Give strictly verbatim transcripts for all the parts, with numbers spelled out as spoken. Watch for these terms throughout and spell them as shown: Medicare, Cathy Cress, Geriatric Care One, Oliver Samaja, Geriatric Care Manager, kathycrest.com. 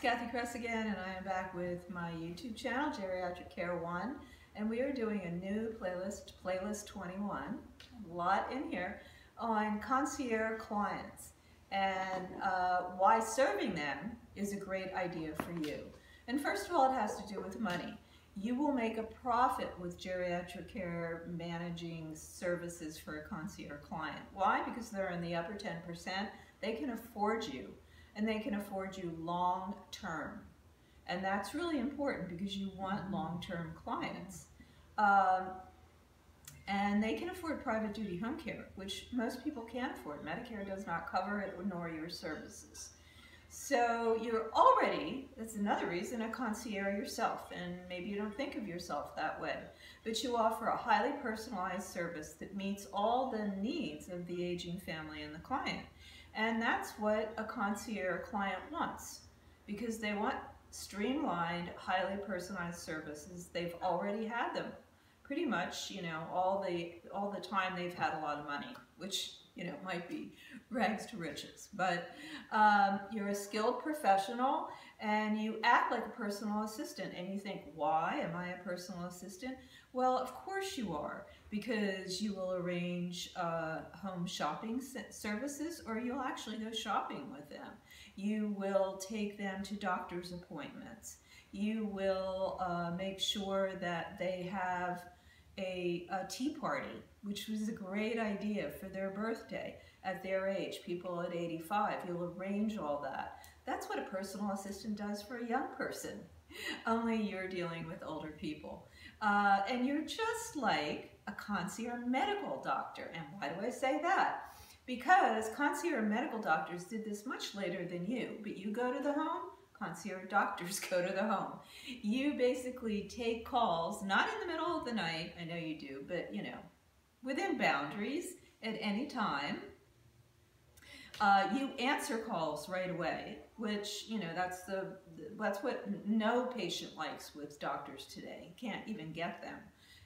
it's Cathy Cress again, and I am back with my YouTube channel, Geriatric Care One, and we are doing a new playlist, Playlist twenty-one, a lot in here, on concierge clients and uh, why serving them is a great idea for you. And first of all, it has to do with money. You will make a profit with geriatric care managing services for a concierge client. Why? Because they're in the upper ten percent. They can afford you, and they can afford you long term. And that's really important because you want long-term clients. Um, and they can afford private duty home care, which most people can't afford. Medicare does not cover it, nor your services. So you're already, that's another reason, a concierge yourself, and maybe you don't think of yourself that way, but you offer a highly personalized service that meets all the needs of the aging family and the client. And that's what a concierge client wants, because they want streamlined, highly personalized services. They've already had them pretty much, you know, all the, all the time they've had a lot of money, which, you know, might be rags to riches, but um, you're a skilled professional and you act like a personal assistant. And you think, why am I a personal assistant? Well, of course you are, because you will arrange uh, home shopping services, or you'll actually go shopping with them. You will take them to doctor's appointments. You will uh, make sure that they have A, a tea party, which was a great idea for their birthday at their age, people at eighty-five. You'll arrange all that. That's what a personal assistant does for a young person, only you're dealing with older people. Uh, and you're just like a concierge medical doctor. And why do I say that? Because concierge medical doctors did this much later than you, but you go to the home, concierge doctors go to the home. You basically take calls, not in the middle of the night, I know you do, but you know, within boundaries at any time. Uh, you answer calls right away, which, you know, that's the that's what no patient likes with doctors today. You can't even get them.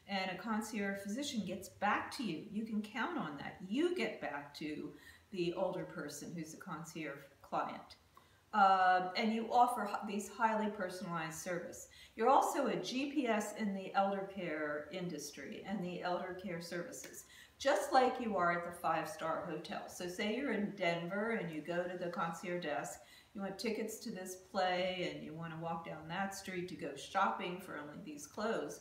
And a concierge physician gets back to you. You can count on that. You get back to the older person who's a concierge client. Uh, and you offer these highly personalized service. You're also a G P S in the elder care industry and the elder care services, just like you are at the five-star hotel. So say you're in Denver and you go to the concierge desk, you want tickets to this play and you want to walk down that street to go shopping for only these clothes.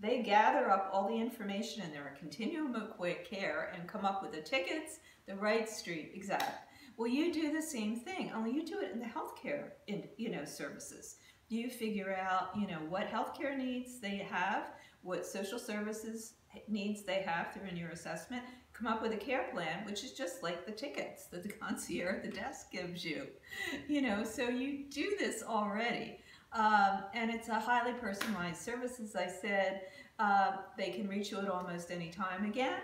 They gather up all the information in their continuum of care and come up with the tickets, the right street, exact. Well, you do the same thing, only you do it in the healthcare, in, you know, services. You figure out, you know, what healthcare needs they have, what social services needs they have through in your assessment. Come up with a care plan, which is just like the tickets that the concierge at the desk gives you. You know, so you do this already, um, and it's a highly personalized service. As I said, uh, they can reach you at almost any time again,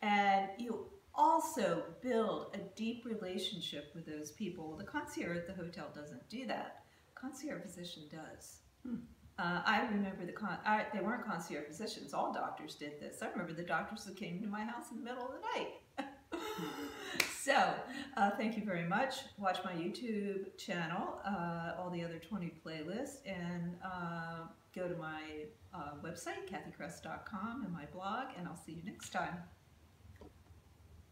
and you. Also build a deep relationship with those people. The concierge at the hotel doesn't do that. Concierge physician does. Hmm. Uh, I remember the con I, they weren't concierge physicians. All doctors did this. I remember the doctors who came to my house in the middle of the night. So uh, thank you very much. Watch my YouTube channel, uh, all the other twenty playlists, and uh, go to my uh, website, kathy crest dot com, and my blog, and I'll see you next time.